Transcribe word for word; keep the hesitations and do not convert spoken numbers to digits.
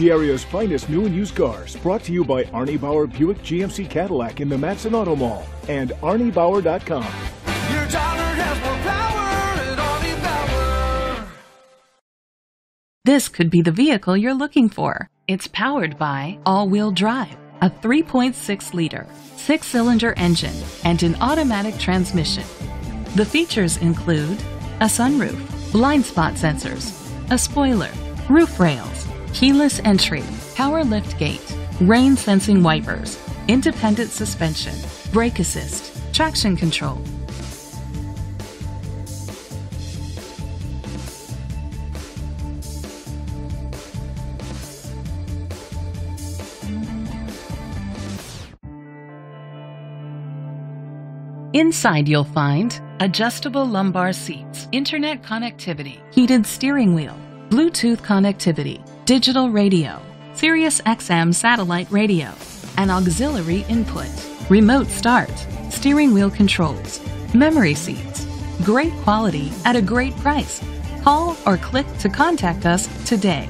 The area's finest new and used cars, brought to you by Arnie Bauer Buick G M C Cadillac in the Mattson Auto Mall and Arnie Bauer dot com. Your daughter has more power at Arnie Bauer. This could be the vehicle you're looking for. It's powered by all-wheel drive, a three point six liter, six-cylinder engine, and an automatic transmission. The features include a sunroof, blind spot sensors, a spoiler, roof rails, keyless entry, power lift gate, rain sensing wipers, independent suspension, brake assist, traction control. Inside you'll find adjustable lumbar seats, internet connectivity, heated steering wheel, Bluetooth connectivity, digital radio, Sirius X M satellite radio, an auxiliary input, remote start, steering wheel controls, memory seats. Great quality at a great price. Call or click to contact us today.